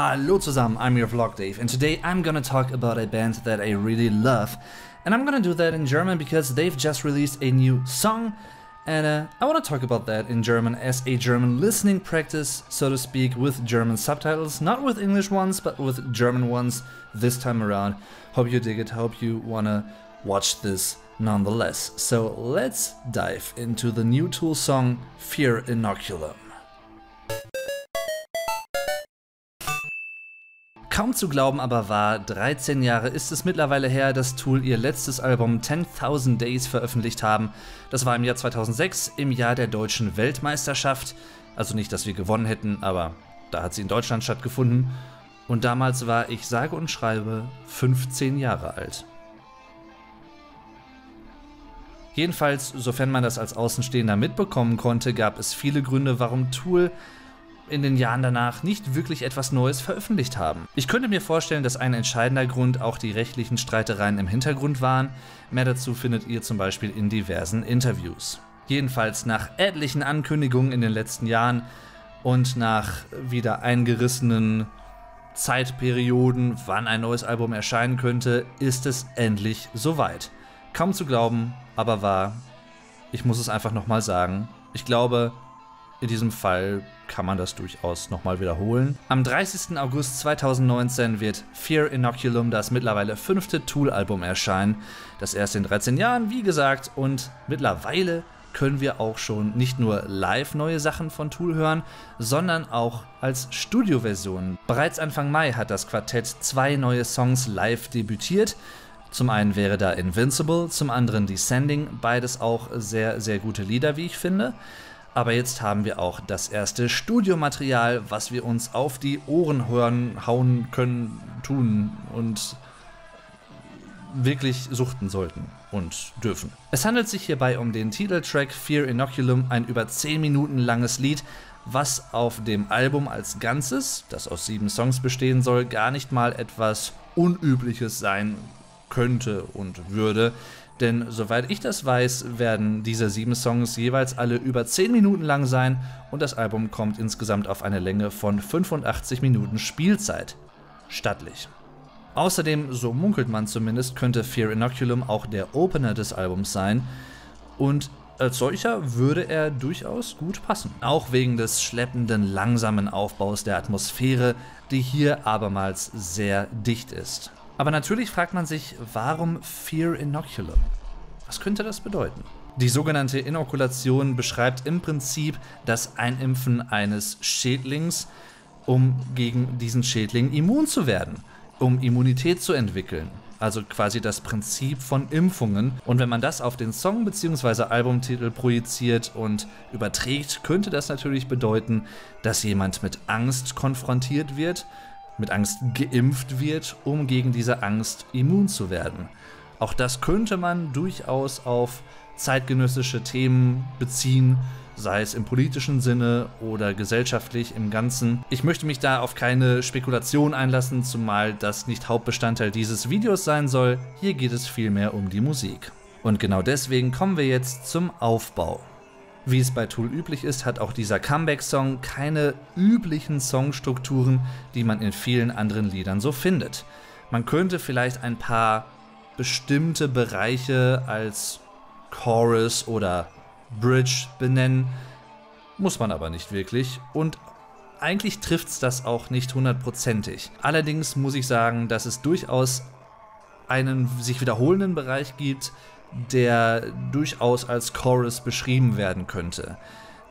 Hello zusammen, I'm your vlog Dave, and today I'm gonna talk about a band that I really love, and I'm gonna do that in German because they've just released a new song, and I wanna talk about that in German as a German listening practice, so to speak, with German subtitles, not with English ones, but with German ones this time around. Hope you dig it, hope you wanna watch this nonetheless. So let's dive into the new Tool song, Fear Inoculum. Kaum zu glauben aber wahr, 13 Jahre ist es mittlerweile her, dass Tool ihr letztes Album 10.000 Days veröffentlicht haben. Das war im Jahr 2006, im Jahr der deutschen Weltmeisterschaft. Also nicht, dass wir gewonnen hätten, aber da hat sie in Deutschland stattgefunden. Und damals war ich sage und schreibe 15 Jahre alt. Jedenfalls, sofern man das als Außenstehender mitbekommen konnte, gab es viele Gründe, warum Tool in den Jahren danach nicht wirklich etwas Neues veröffentlicht haben. Ich könnte mir vorstellen, dass ein entscheidender Grund auch die rechtlichen Streitereien im Hintergrund waren. Mehr dazu findet ihr zum Beispiel in diversen Interviews. Jedenfalls nach etlichen Ankündigungen in den letzten Jahren und nach wieder eingerissenen Zeitperioden, wann ein neues Album erscheinen könnte, ist es endlich soweit. Kaum zu glauben, aber wahr. Ich muss es einfach nochmal sagen. Ich glaube, in diesem Fall kann man das durchaus nochmal wiederholen. Am 30. August 2019 wird Fear Inoculum, das mittlerweile 5. Tool-Album, erscheinen. Das erste in 13 Jahren, wie gesagt, und mittlerweile können wir auch schon nicht nur live neue Sachen von Tool hören, sondern auch als Studioversionen. Bereits Anfang Mai hat das Quartett 2 neue Songs live debütiert. Zum einen wäre da Invincible, zum anderen Descending, beides auch sehr, sehr gute Lieder, wie ich finde. Aber jetzt haben wir auch das erste Studiomaterial, was wir uns auf die Ohren hauen können, tun und wirklich suchten sollten und dürfen. Es handelt sich hierbei um den Titeltrack Fear Inoculum, ein über 10 Minuten langes Lied, was auf dem Album als Ganzes, das aus 7 Songs bestehen soll, gar nicht mal etwas Unübliches sein könnte und würde. Denn soweit ich das weiß, werden diese 7 Songs jeweils alle über 10 Minuten lang sein und das Album kommt insgesamt auf eine Länge von 85 Minuten Spielzeit. Stattlich. Außerdem, so munkelt man zumindest, könnte Fear Inoculum auch der Opener des Albums sein und als solcher würde er durchaus gut passen. Auch wegen des schleppenden, langsamen Aufbaus der Atmosphäre, die hier abermals sehr dicht ist. Aber natürlich fragt man sich, warum Fear Inoculum? Was könnte das bedeuten? Die sogenannte Inokulation beschreibt im Prinzip das Einimpfen eines Schädlings, um gegen diesen Schädling immun zu werden, um Immunität zu entwickeln. Also quasi das Prinzip von Impfungen. Und wenn man das auf den Song bzw. Albumtitel projiziert und überträgt, könnte das natürlich bedeuten, dass jemand mit Angst konfrontiert wird, mit Angst geimpft wird, um gegen diese Angst immun zu werden. Auch das könnte man durchaus auf zeitgenössische Themen beziehen, sei es im politischen Sinne oder gesellschaftlich im Ganzen. Ich möchte mich da auf keine Spekulation einlassen, zumal das nicht Hauptbestandteil dieses Videos sein soll. Hier geht es vielmehr um die Musik. Und genau deswegen kommen wir jetzt zum Aufbau. Wie es bei Tool üblich ist, hat auch dieser Comeback-Song keine üblichen Songstrukturen, die man in vielen anderen Liedern so findet. Man könnte vielleicht ein paar bestimmte Bereiche als Chorus oder Bridge benennen, muss man aber nicht wirklich und eigentlich trifft's das auch nicht hundertprozentig. Allerdings muss ich sagen, dass es durchaus einen sich wiederholenden Bereich gibt, der durchaus als Chorus beschrieben werden könnte.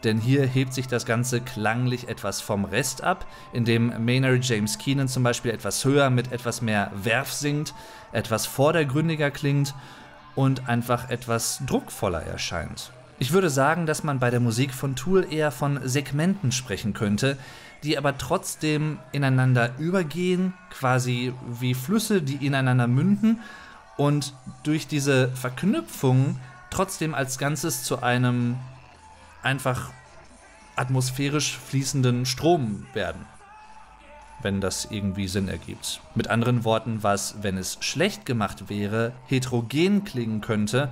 Denn hier hebt sich das Ganze klanglich etwas vom Rest ab, indem Maynard James Keenan zum Beispiel etwas höher mit etwas mehr Werf singt, etwas vordergründiger klingt und einfach etwas druckvoller erscheint. Ich würde sagen, dass man bei der Musik von Tool eher von Segmenten sprechen könnte, die aber trotzdem ineinander übergehen, quasi wie Flüsse, die ineinander münden, und durch diese Verknüpfung trotzdem als Ganzes zu einem einfach atmosphärisch fließenden Strom werden. Wenn das irgendwie Sinn ergibt. Mit anderen Worten, was, wenn es schlecht gemacht wäre, heterogen klingen könnte,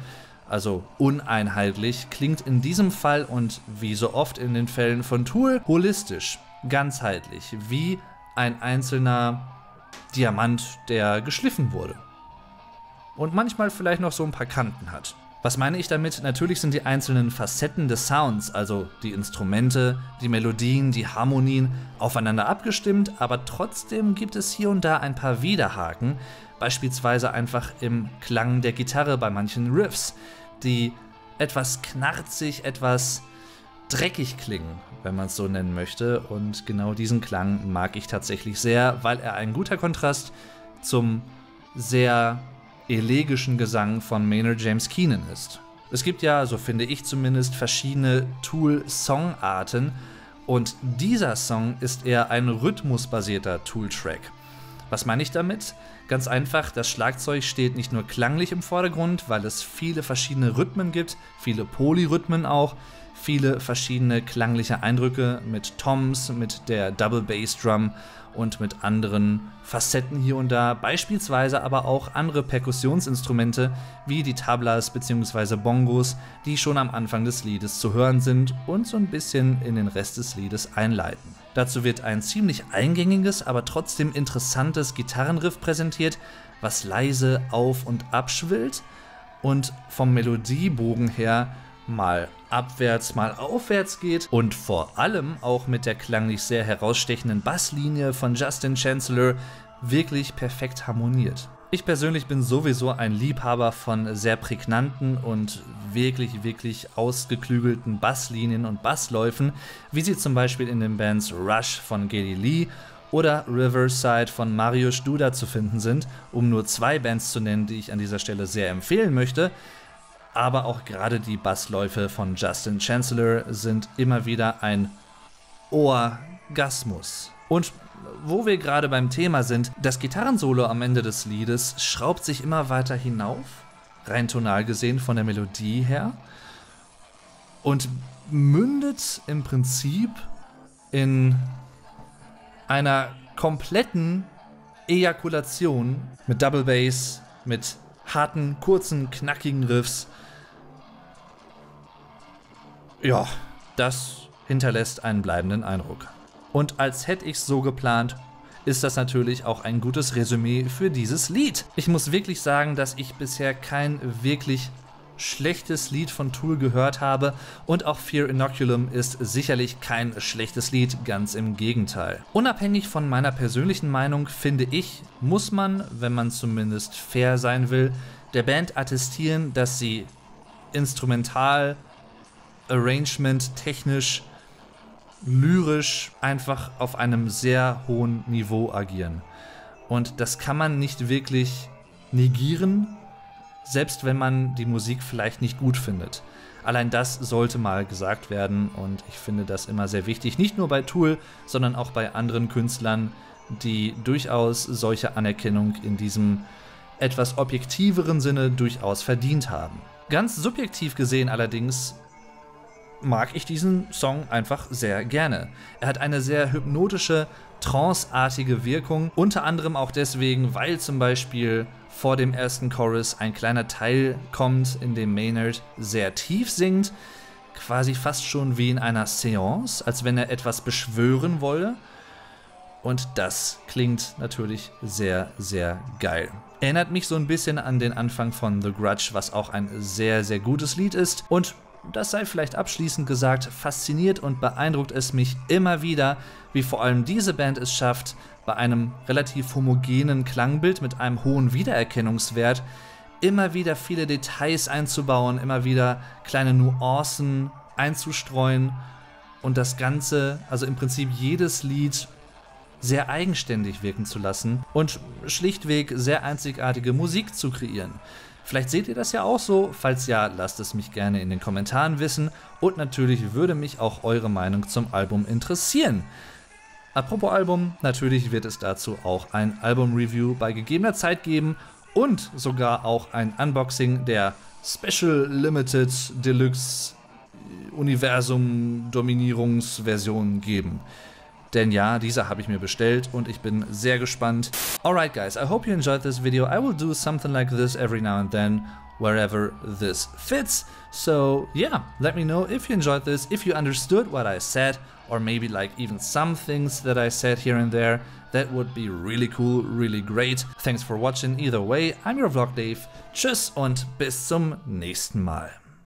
also uneinheitlich, klingt in diesem Fall und wie so oft in den Fällen von Tool holistisch, ganzheitlich, wie ein einzelner Diamant, der geschliffen wurde. Und manchmal vielleicht noch so ein paar Kanten hat. Was meine ich damit? Natürlich sind die einzelnen Facetten des Sounds, also die Instrumente, die Melodien, die Harmonien, aufeinander abgestimmt, aber trotzdem gibt es hier und da ein paar Widerhaken, beispielsweise einfach im Klang der Gitarre bei manchen Riffs, die etwas knarzig, etwas dreckig klingen, wenn man es so nennen möchte, und genau diesen Klang mag ich tatsächlich sehr, weil er ein guter Kontrast zum sehr elegischen Gesang von Maynard James Keenan ist. Es gibt ja, so finde ich zumindest, verschiedene Tool-Songarten und dieser Song ist eher ein rhythmusbasierter Tool-Track. Was meine ich damit? Ganz einfach, das Schlagzeug steht nicht nur klanglich im Vordergrund, weil es viele verschiedene Rhythmen gibt, viele Polyrhythmen auch, viele verschiedene klangliche Eindrücke mit Toms, mit der Double Bass Drum und mit anderen Facetten hier und da, beispielsweise aber auch andere Perkussionsinstrumente wie die Tablas bzw. Bongos, die schon am Anfang des Liedes zu hören sind und so ein bisschen in den Rest des Liedes einleiten. Dazu wird ein ziemlich eingängiges, aber trotzdem interessantes Gitarrenriff präsentiert, was leise auf und abschwillt und vom Melodiebogen her mal abwärts, mal aufwärts geht und vor allem auch mit der klanglich sehr herausstechenden Basslinie von Justin Chancellor wirklich perfekt harmoniert. Ich persönlich bin sowieso ein Liebhaber von sehr prägnanten und wirklich, wirklich ausgeklügelten Basslinien und Bassläufen, wie sie zum Beispiel in den Bands Rush von Geddy Lee oder Riverside von Mario Studer zu finden sind, um nur zwei Bands zu nennen, die ich an dieser Stelle sehr empfehlen möchte. Aber auch gerade die Bassläufe von Justin Chancellor sind immer wieder ein Orgasmus. Und wo wir gerade beim Thema sind, das Gitarrensolo am Ende des Liedes schraubt sich immer weiter hinauf, rein tonal gesehen von der Melodie her, und mündet im Prinzip in einer kompletten Ejakulation mit Double Bass, mit harten, kurzen, knackigen Riffs. Ja, das hinterlässt einen bleibenden Eindruck. Und als hätte ich es so geplant, ist das natürlich auch ein gutes Resümee für dieses Lied. Ich muss wirklich sagen, dass ich bisher kein wirklich schlechtes Lied von Tool gehört habe und auch Fear Inoculum ist sicherlich kein schlechtes Lied, ganz im Gegenteil. Unabhängig von meiner persönlichen Meinung finde ich, muss man, wenn man zumindest fair sein will, der Band attestieren, dass sie instrumental, arrangement, technisch, lyrisch einfach auf einem sehr hohen Niveau agieren. Und das kann man nicht wirklich negieren, selbst wenn man die Musik vielleicht nicht gut findet. Allein das sollte mal gesagt werden und ich finde das immer sehr wichtig, nicht nur bei Tool, sondern auch bei anderen Künstlern, die durchaus solche Anerkennung in diesem etwas objektiveren Sinne durchaus verdient haben. Ganz subjektiv gesehen allerdings mag ich diesen Song einfach sehr gerne. Er hat eine sehr hypnotische, tranceartige Wirkung, unter anderem auch deswegen, weil zum Beispiel vor dem ersten Chorus ein kleiner Teil kommt, in dem Maynard sehr tief singt, quasi fast schon wie in einer Seance, als wenn er etwas beschwören wolle. Und das klingt natürlich sehr, sehr geil. Erinnert mich so ein bisschen an den Anfang von The Grudge, was auch ein sehr, sehr gutes Lied ist. Und das sei vielleicht abschließend gesagt, fasziniert und beeindruckt es mich immer wieder, wie vor allem diese Band es schafft, bei einem relativ homogenen Klangbild mit einem hohen Wiedererkennungswert immer wieder viele Details einzubauen, immer wieder kleine Nuancen einzustreuen und das Ganze, also im Prinzip jedes Lied, sehr eigenständig wirken zu lassen und schlichtweg sehr einzigartige Musik zu kreieren. Vielleicht seht ihr das ja auch so, falls ja, lasst es mich gerne in den Kommentaren wissen und natürlich würde mich auch eure Meinung zum Album interessieren. Apropos Album, natürlich wird es dazu auch ein Album-Review bei gegebener Zeit geben und sogar auch ein Unboxing der Special Limited Deluxe Universum Dominierungsversion geben. Denn ja, diese habe ich mir bestellt und ich bin sehr gespannt. Alright guys, I hope you enjoyed this video. I will do something like this every now and then, wherever this fits. So yeah, let me know if you enjoyed this, if you understood what I said, or maybe like even some things that I said here and there. That would be really cool, really great. Thanks for watching either way. I'm your Vlog Dave. Tschüss und bis zum nächsten Mal.